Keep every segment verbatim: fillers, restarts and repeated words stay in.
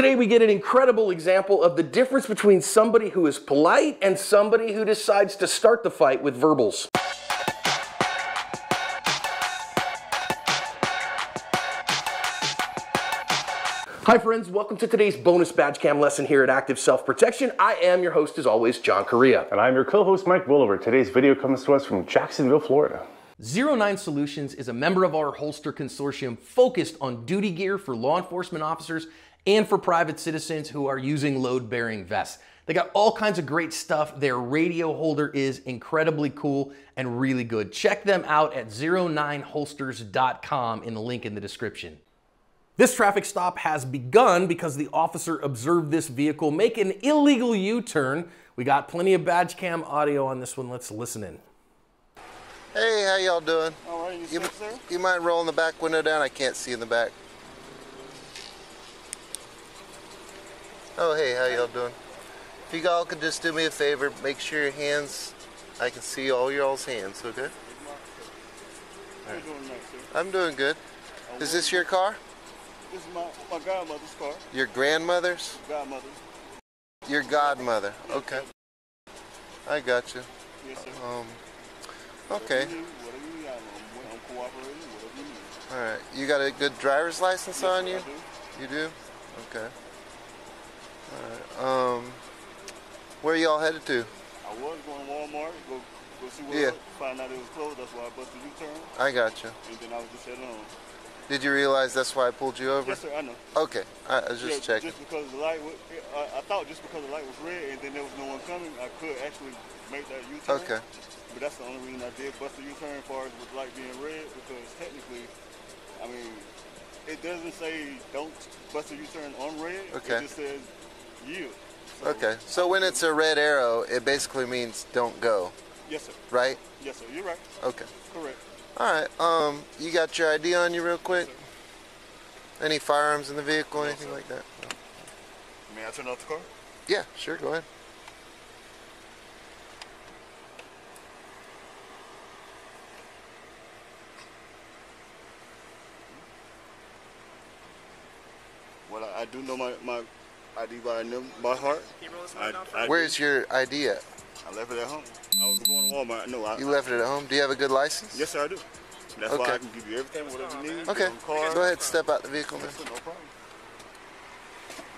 Today we get an incredible example of the difference between somebody who is polite and somebody who decides to start the fight with verbals. Hi friends, welcome to today's bonus badge cam lesson here at Active Self-Protection. I am your host as always, John Correia. And I'm your co-host, Mike Williver. Today's video comes to us from Jacksonville, Florida. zero nine Solutions is a member of our holster consortium focused on duty gear for law enforcement officers and for private citizens who are using load-bearing vests. They got all kinds of great stuff. Their radio holder is incredibly cool and really good. Check them out at zero nine holsters dot com in the link in the description. This traffic stop has begun because the officer observed this vehicle make an illegal U-turn. We got plenty of badge cam audio on this one. Let's listen in. Hey, how y'all doing? All right, you, you safe, sir? You mind rolling the back window down? I can't see in the back. Oh, hey, how y'all doing? If you all could just do me a favor, make sure your hands, I can see all y'all's hands, okay? All right. I'm doing good. Is this your car? This is my, my grandmother's car. Your grandmother's? Godmother. Your godmother. Okay. I got you. Yes, sir. Um, okay. Whatever you need, whatever you need. I'm, I'm cooperating, whatever you need. All right. You got a good driver's license yes, on you? I do. You do? Okay. All right. Um, where are y'all headed to? I was going to Walmart, go, go see what yeah. I found out it was closed. That's why I busted the U-turn. I got you. And then I was just heading home. Did you realize that's why I pulled you over? Yes, sir, I know. Okay, I was just yeah, checking. Just because the light was, I, I thought just because the light was red and then there was no one coming, I could actually make that U-turn. Okay. But that's the only reason I did bust the U-turn as far as with light being red, because technically, I mean, it doesn't say don't bust a U-turn on red. Okay. It just says yield. So okay, so when it's a red arrow, it basically means don't go. Yes, sir. Right? Yes, sir, you're right. Okay. Correct. Alright, um, you got your I D on you real quick? Yes, any firearms in the vehicle, no, anything sir. like that? No. May I turn off the car? Yeah, sure, go ahead. Well, I, I do know my, my I D by, by heart. I, I Where's do. your I D at? I left it at home. I was going to Walmart. No, I, you left it at home? Do you have a good license? Yes, sir, I do. That's okay. why I can give you everything, whatever you need. Okay, go ahead and step out the vehicle, man. No problem.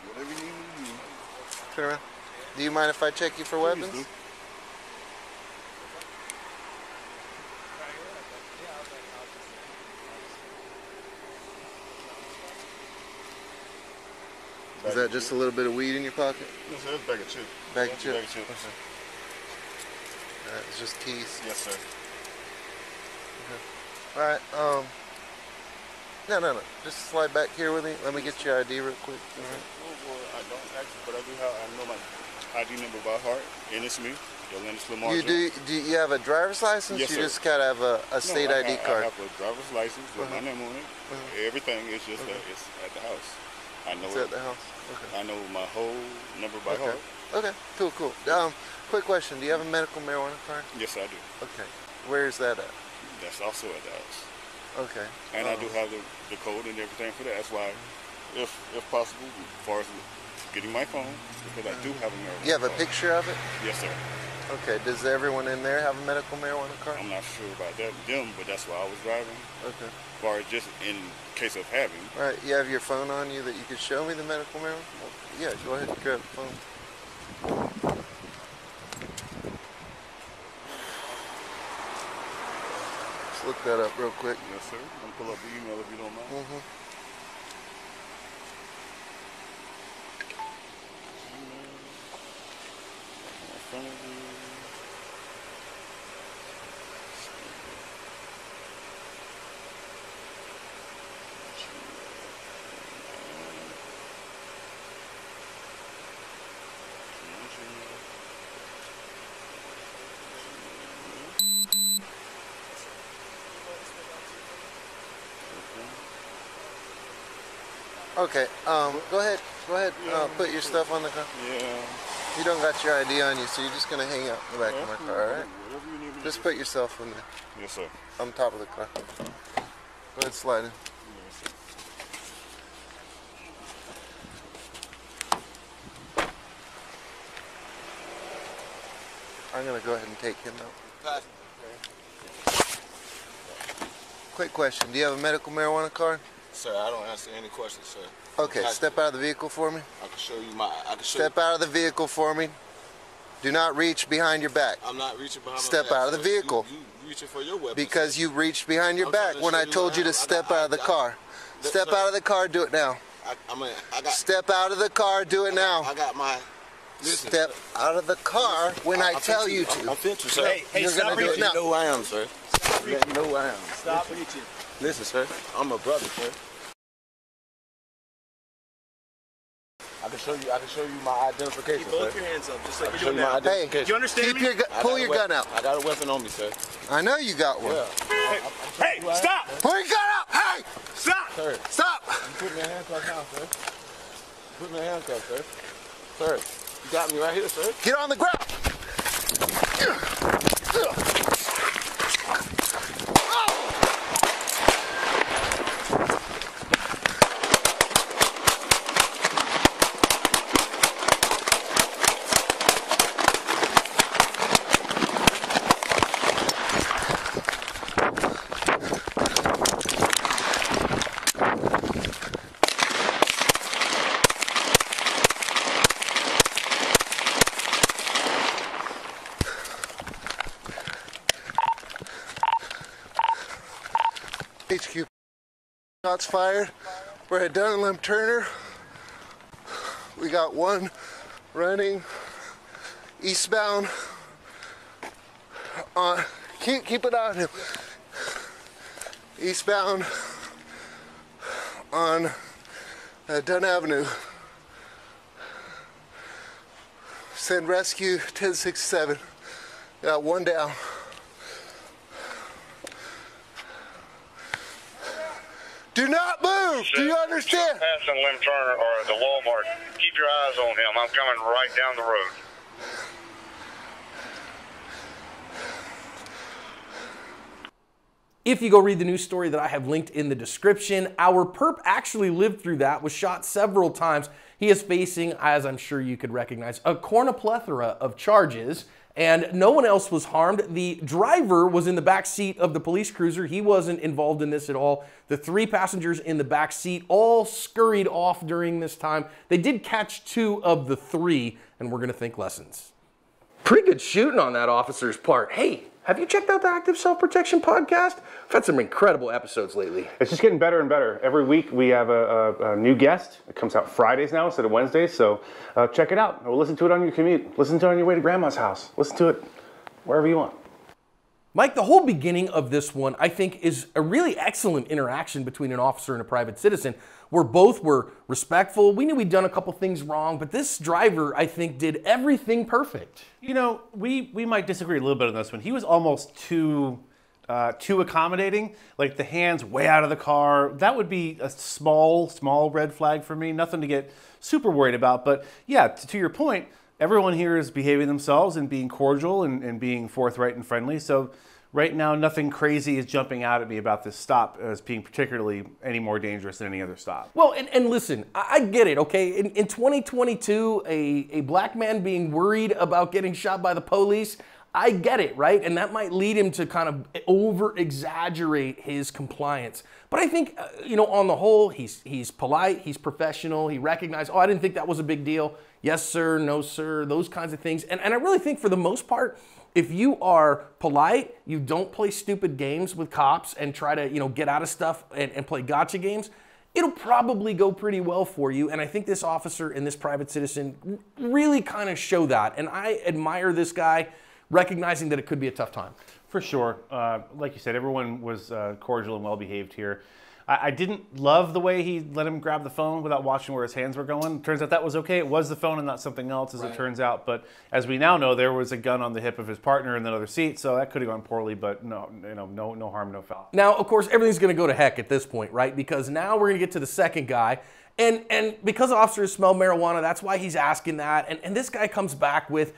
Whatever you need. Turn around. Do you mind if I check you for Please weapons? Do. Is that just a little bit of weed in your pocket? Yes, sir. It's bag of chips. Bag of chips? Bag of chips. Yes, sir. All right, it's just keys. Yes, sir. Okay. All right. Um. No, no, no. Just slide back here with me. Let me get your I D real quick. All right. Well, I don't actually, but I do have. I know my I D number by heart, and it's me, Yolanda Slimar. You do? Do you have a driver's license? Yes, sir. You just kind of have a, a state no, I, I D card. I have a driver's license with uh-huh. my name on it. Uh-huh. Everything is just okay. that it's at the house. I know it's it. at the house. Okay. I know my whole number by okay. heart. Okay. Cool. Cool. Um, quick question. Do you have a medical marijuana card? Yes, I do. Okay. Where is that at? That's also at the house. Okay. And um, I do have the, the code and everything for that. That's why, if if possible, as far as getting my phone, because I do have a marijuana. You have a card. Picture of it? Yes, sir. Okay. Does everyone in there have a medical marijuana card? I'm not sure about that them, but that's why I was driving. Okay. Or just in case of having. All right, you have your phone on you that you could show me the medical marijuana? Yeah, go ahead and grab the phone. Let's look that up real quick. Yes, sir. I'm going to pull up the email if you don't mind. Mm-hmm. Email. In front of you. Okay, um, go ahead, go ahead, yeah, uh, put your stuff on the car. Yeah. You don't got your I D on you, so you're just going to hang out in the back yeah, of my car, all right? Whatever you need me just to put do. yourself in there. Yes, sir. On top of the car. Go ahead, slide in. Yes, sir. I'm going to go ahead and take him out. Quick question. Do you have a medical marijuana card? Sir, I don't answer any questions, sir. Okay, step out of the vehicle for me. I can show you my... I can show step you. out of the vehicle for me. Do not reach behind your back. I'm not reaching behind step my back. Step out of the vehicle. You, you reaching for your weapon. Because sir. you reached behind your I'm back to when I told you, you to step got, out of the I, car. I, step sir, out of the car, do it now. I, I mean, I got... Step out of the car, do it I, now. I got my... Listen, step sir. out of the car listen, when I, I, I tell you to. I'm finna, sir. Hey, hey, stop reaching. You know I am, sir. You know I am. Stop reaching. Listen, sir, I'm a brother, sir. I can show you. I can show you my identification. Keep both sir. your hands up, just like I you're doing now. Hey, you understand keep me? Your pull your gun out. I got a weapon on me, sir. I know you got one. Yeah. Hey, I, I, I hey stop! Am, pull your gun out! Hey, stop! Sir. Stop! You put me in handcuffs now, sir. You put me in handcuffs, sir. Sir, you got me right here, sir. Get on the ground. H Q shots fired. We're at Dunn and Lemp Turner. We got one running eastbound. On keep keep it on him. Eastbound on uh, Dunn Avenue. Send rescue ten sixty-seven. Got one down. Do not move! Should, Do you understand? Passing Lemp Turner or the Walmart. Keep your eyes on him. I'm coming right down the road. If you go read the news story that I have linked in the description, our perp actually lived through that, was shot several times. He is facing, as I'm sure you could recognize, a cornuplethora of charges. And no one else was harmed. The driver was in the back seat of the police cruiser. He wasn't involved in this at all. The three passengers in the back seat all scurried off during this time. They did catch two of the three, and we're going to think lessons. Pretty good shooting on that officer's part. Hey, have you checked out the Active Self-Protection podcast? We've had some incredible episodes lately. It's just getting better and better. Every week we have a, a, a new guest. It comes out Fridays now instead of Wednesdays, so uh, check it out. Or listen to it on your commute. Listen to it on your way to grandma's house. Listen to it wherever you want. Mike, the whole beginning of this one, I think, is a really excellent interaction between an officer and a private citizen, where both were respectful. We knew we'd done a couple things wrong, but this driver, I think, did everything perfect. You know, we, we might disagree a little bit on this one. He was almost too, uh, too accommodating, like the hands way out of the car. That would be a small, small red flag for me, nothing to get super worried about. But yeah, to, to your point, everyone here is behaving themselves and being cordial and, and being forthright and friendly. So right now, nothing crazy is jumping out at me about this stop as being particularly any more dangerous than any other stop. Well, and, and listen, I, I get it, okay? In, in twenty twenty-two, a, a black man being worried about getting shot by the police, I get it, right? And that might lead him to kind of over-exaggerate his compliance. But I think, uh, you know, on the whole, he's, he's polite, he's professional, he recognized, oh, I didn't think that was a big deal. Yes, sir, no, sir, those kinds of things. And, and I really think for the most part, if you are polite, you don't play stupid games with cops and try to, you know, get out of stuff and, and play gotcha games, it'll probably go pretty well for you. And I think this officer and this private citizen really kind of show that. And I admire this guy, recognizing that it could be a tough time. For sure. Uh, like you said, everyone was uh, cordial and well-behaved here. I didn't love the way he let him grab the phone without watching where his hands were going. Turns out that was okay. It was the phone and not something else, as right. it turns out. But as we now know, there was a gun on the hip of his partner in the other seat, so that could have gone poorly. But no, you know, no, no harm, no foul. Now, of course, everything's going to go to heck at this point, right? Because now we're going to get to the second guy, and and because officers smell marijuana, that's why he's asking that. And and this guy comes back with,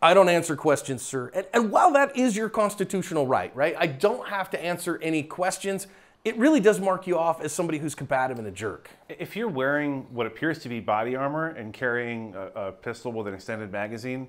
I don't answer questions, sir. And, and while that is your constitutional right, right? I don't have to answer any questions. It really does mark you off as somebody who's combative and a jerk. If you're wearing what appears to be body armor and carrying a, a pistol with an extended magazine,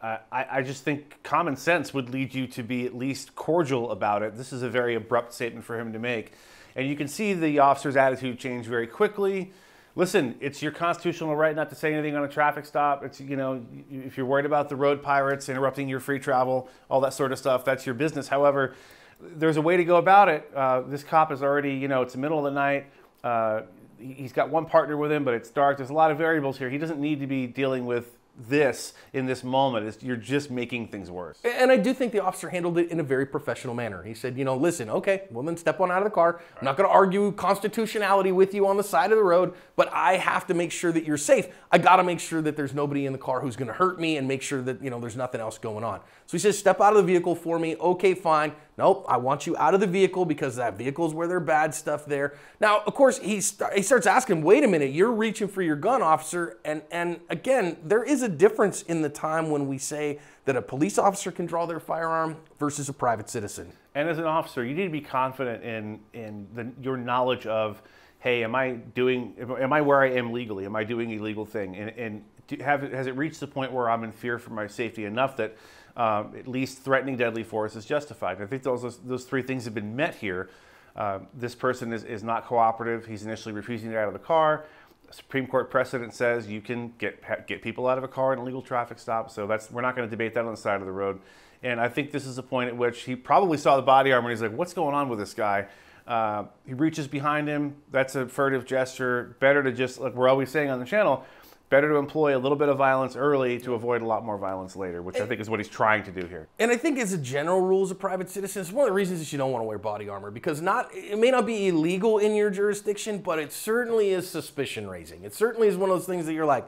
Uh, I, I just think common sense would lead you to be at least cordial about it. This is a very abrupt statement for him to make. And you can see the officer's attitude change very quickly. Listen, it's your constitutional right not to say anything on a traffic stop. It's, you know, if you're worried about the road pirates interrupting your free travel, all that sort of stuff, that's your business. However, there's a way to go about it. Uh, this cop is already, you know, it's the middle of the night. Uh, he's got one partner with him, but it's dark. There's a lot of variables here. He doesn't need to be dealing with this in this moment. It's, you're just making things worse. And I do think the officer handled it in a very professional manner. He said, you know, listen, okay, well then step on out of the car. I'm not gonna argue constitutionality with you on the side of the road, but I have to make sure that you're safe. I gotta make sure that there's nobody in the car who's gonna hurt me and make sure that, you know, there's nothing else going on. So he says, step out of the vehicle for me. Okay, fine. Nope, I want you out of the vehicle because that vehicle's where their bad stuff there. Now, of course, he, st he starts asking, wait a minute, you're reaching for your gun, officer. And, and again, there is a difference in the time when we say that a police officer can draw their firearm versus a private citizen. And as an officer, you need to be confident in, in the, your knowledge of, hey, am I doing, am I where I am legally? Am I doing an illegal thing? And, and do, have, has it reached the point where I'm in fear for my safety enough that Um, at least threatening deadly force is justified? I think those, those three things have been met here. Uh, this person is, is not cooperative. He's initially refusing to get out of the car. Supreme Court precedent says you can get, get people out of a car in a legal traffic stop. So that's, we're not going to debate that on the side of the road. And I think this is a point at which he probably saw the body armor and he's like, what's going on with this guy? Uh, he reaches behind him. That's a furtive gesture. Better to just, like we're always saying on the channel, better to employ a little bit of violence early to avoid a lot more violence later, which I think is what he's trying to do here. And I think as a general rule as a private citizen, it's one of the reasons that you don't want to wear body armor, because not it may not be illegal in your jurisdiction, but it certainly is suspicion raising. It certainly is one of those things that you're like,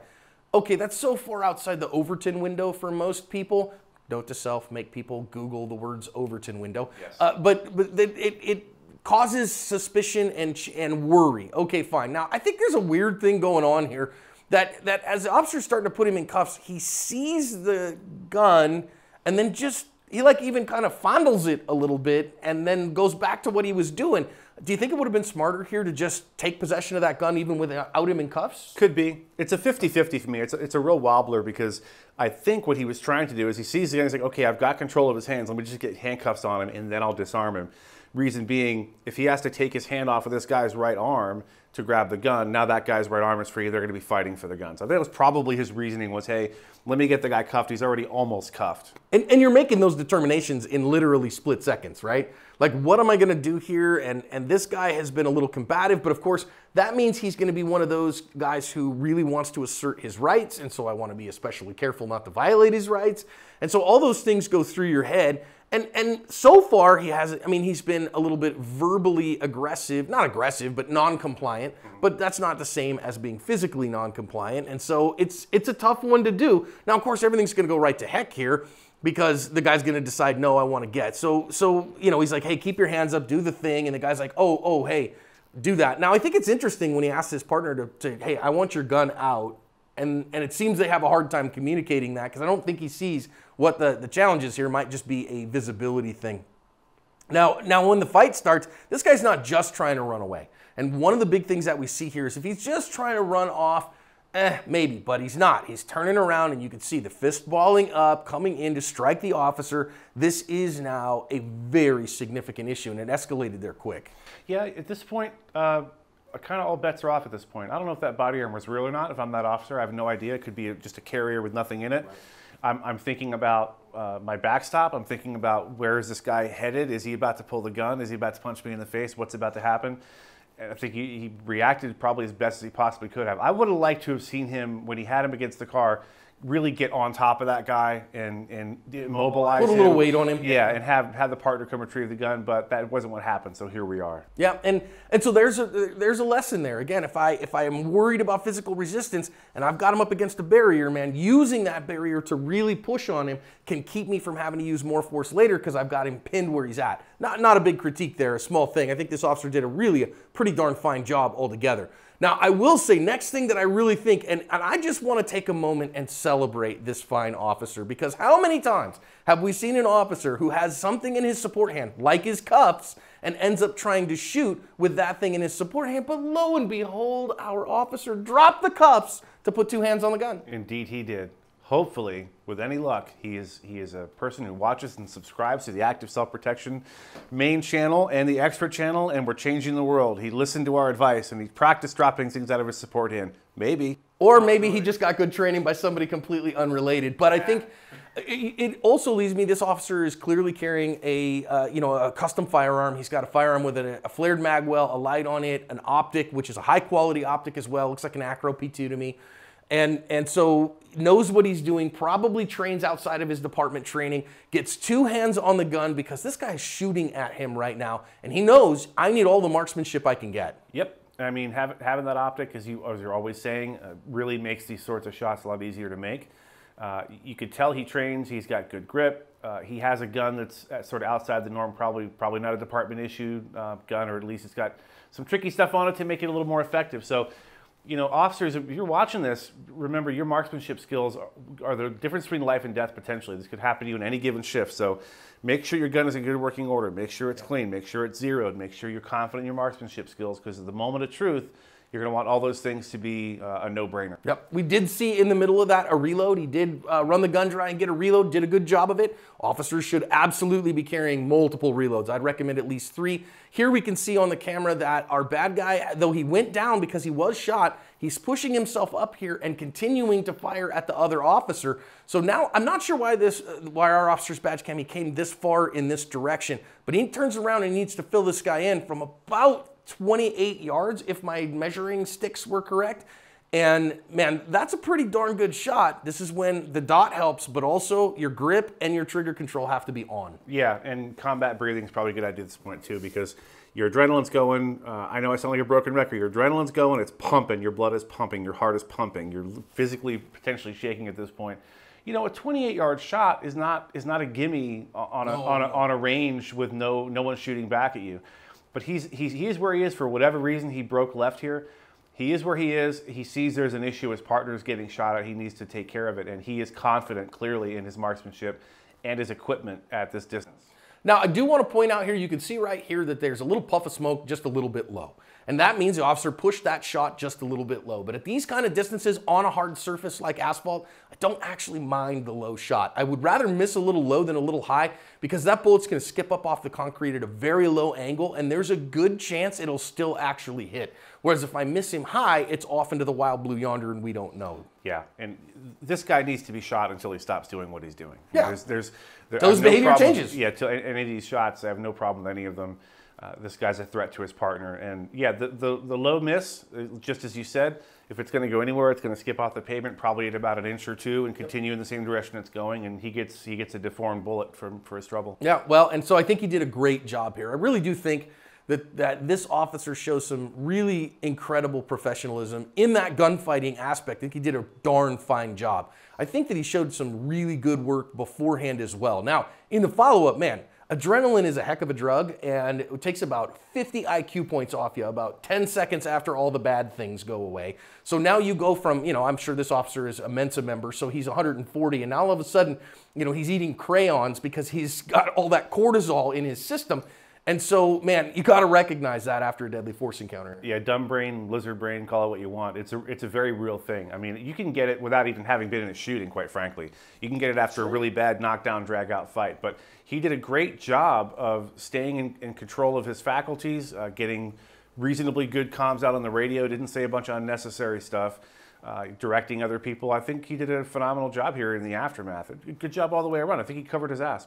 okay, that's so far outside the Overton window for most people. Note to self, make people Google the words Overton window. Yes. Uh, but but it, it causes suspicion and, and worry. Okay, fine. Now, I think there's a weird thing going on here. That, that as the officer's starting to put him in cuffs, he sees the gun and then just, he like even kind of fondles it a little bit and then goes back to what he was doing. Do you think it would have been smarter here to just take possession of that gun even without him in cuffs? Could be. It's a fifty fifty for me. It's a, it's a real wobbler, because I think what he was trying to do is he sees the gun, he's like, okay, I've got control of his hands. Let me just get handcuffs on him and then I'll disarm him. Reason being, if he has to take his hand off of this guy's right arm to grab the gun, now that guy's right arm is free. They're going to be fighting for the gun. So I think that was probably his reasoning was, hey, let me get the guy cuffed. He's already almost cuffed. And, and you're making those determinations in literally split seconds, right? Like, what am I going to do here? And, and this guy has been a little combative, but of course, that means he's going to be one of those guys who really wants to assert his rights. And so I want to be especially careful not to violate his rights. And so all those things go through your head. And, and so far, he hasn't, I mean, he's been a little bit verbally aggressive, not aggressive, but non-compliant, but that's not the same as being physically non-compliant. And so it's, it's a tough one to do. Now, of course, everything's going to go right to heck here because the guy's going to decide, no, I want to get. So, so, you know, he's like, hey, keep your hands up, do the thing. And the guy's like, oh, oh, hey, do that. Now, I think it's interesting when he asks his partner to, to hey, I want your gun out. And, and it seems they have a hard time communicating that, because I don't think he sees what the, the challenge is here. Might just be a visibility thing. Now, now, when the fight starts, this guy's not just trying to run away. And one of the big things that we see here is if he's just trying to run off, eh, maybe, but he's not. He's turning around and you can see the fist balling up, coming in to strike the officer. This is now a very significant issue, and it escalated there quick. Yeah, at this point, uh... kind of all bets are off at this point. I don't know if that body armor was real or not. If I'm that officer, I have no idea. It could be just a carrier with nothing in it. Right. I'm, I'm thinking about uh, my backstop. I'm thinking about, where is this guy headed? Is he about to pull the gun? Is he about to punch me in the face? What's about to happen? And I think he, he reacted probably as best as he possibly could have. I would have liked to have seen him, when he had him against the car, really get on top of that guy and, and immobilize him. Put a little weight on him. Yeah, and have, have the partner come retrieve the gun, but that wasn't what happened, so here we are. Yeah, and, and so there's a, there's a lesson there. Again, if I, if I am worried about physical resistance and I've got him up against a barrier, man, using that barrier to really push on him can keep me from having to use more force later because I've got him pinned where he's at. Not, not a big critique there, a small thing. I think this officer did a really a pretty darn fine job altogether. Now, I will say, next thing that I really think, and, and I just want to take a moment and celebrate this fine officer, because how many times have we seen an officer who has something in his support hand, like his cuffs, and ends up trying to shoot with that thing in his support hand? But lo and behold, our officer dropped the cuffs to put two hands on the gun. Indeed he did. hopefully, with any luck, he is, he is a person who watches and subscribes to the Active Self-Protection main channel and the extra channel, and we're changing the world. He listened to our advice, and he practiced dropping things out of his support hand. Maybe. Or maybe he just got good training by somebody completely unrelated. But I think it also leads me, this officer is clearly carrying a, uh, you know, a custom firearm. He's got a firearm with a, a flared mag well, a light on it, an optic, which is a high-quality optic as well. Looks like an Acro P two to me. And, and so knows what he's doing, probably trains outside of his department training, gets two hands on the gun because this guy's shooting at him right now. And he knows, I need all the marksmanship I can get. Yep. I mean, have, having that optic, as, you, as you're always saying, uh, really makes these sorts of shots a lot easier to make. Uh, you could tell he trains, he's got good grip. Uh, he has a gun that's sort of outside the norm, probably probably not a department issue uh, gun, or at least it's got some tricky stuff on it to make it a little more effective. So, you know, officers, if you're watching this, remember your marksmanship skills are, are the difference between life and death potentially. This could happen to you in any given shift. So make sure your gun is in good working order. Make sure it's clean. Make sure it's zeroed. Make sure you're confident in your marksmanship skills, because at the moment of truth, you're going to want all those things to be uh, a no-brainer. Yep. We did see in the middle of that a reload. He did uh, run the gun dry and get a reload, did a good job of it. Officers should absolutely be carrying multiple reloads. I'd recommend at least three. Here we can see on the camera that our bad guy, though he went down because he was shot, he's pushing himself up here and continuing to fire at the other officer. So now I'm not sure why this, uh, why our officer's badge cam, he came this far in this direction, but he turns around and needs to fill this guy in from about twenty-eight yards, if my measuring sticks were correct. And man, that's a pretty darn good shot. This is when the dot helps, but also your grip and your trigger control have to be on. Yeah, and combat breathing is probably a good idea at this point too, because your adrenaline's going. Uh, I know I sound like a broken record. Your adrenaline's going, it's pumping, your blood is pumping, your heart is pumping, you're physically potentially shaking at this point. You know, a twenty-eight yard shot is not is not a gimme on a, no, on, a no. on a range with no no one shooting back at you. But he's, he's, he is where he is for whatever reason. He broke left here. He is where he is. He sees there's an issue. His partner's getting shot at. He needs to take care of it. And he is confident, clearly, in his marksmanship and his equipment at this distance. Now, I do want to point out here, you can see right here that there's a little puff of smoke just a little bit low. And that means the officer pushed that shot just a little bit low. But at these kind of distances on a hard surface like asphalt, I don't actually mind the low shot. I would rather miss a little low than a little high, because that bullet's going to skip up off the concrete at a very low angle, and there's a good chance it'll still actually hit. Whereas if I miss him high, it's off into the wild blue yonder and we don't know. Yeah, and this guy needs to be shot until he stops doing what he's doing. Yeah. There's, there's, there Those behavior no changes. Yeah, to any of these shots, I have no problem with any of them. Uh, this guy's a threat to his partner. And yeah, the, the, the low miss, just as you said, if it's going to go anywhere, it's going to skip off the pavement probably at about an inch or two and continue in the same direction it's going. And he gets, he gets a deformed bullet from, for his trouble. Yeah, well, and so I think he did a great job here. I really do think that, that this officer shows some really incredible professionalism in that gunfighting aspect. I think he did a darn fine job. I think that he showed some really good work beforehand as well. Now, in the follow-up, man, adrenaline is a heck of a drug, and it takes about fifty I Q points off you about ten seconds after all the bad things go away. So now you go from, you know, I'm sure this officer is a Mensa member, so he's one hundred forty, and now all of a sudden, you know, he's eating crayons because he's got all that cortisol in his system. And so, man, you got to recognize that after a deadly force encounter. Yeah, dumb brain, lizard brain, call it what you want. It's a, it's a very real thing. I mean, you can get it without even having been in a shooting, quite frankly. You can get it after a really bad knockdown, drag-out fight. But he did a great job of staying in, in control of his faculties, uh, getting reasonably good comms out on the radio, didn't say a bunch of unnecessary stuff, uh, directing other people. I think he did a phenomenal job here in the aftermath. Good job all the way around. I think he covered his ass.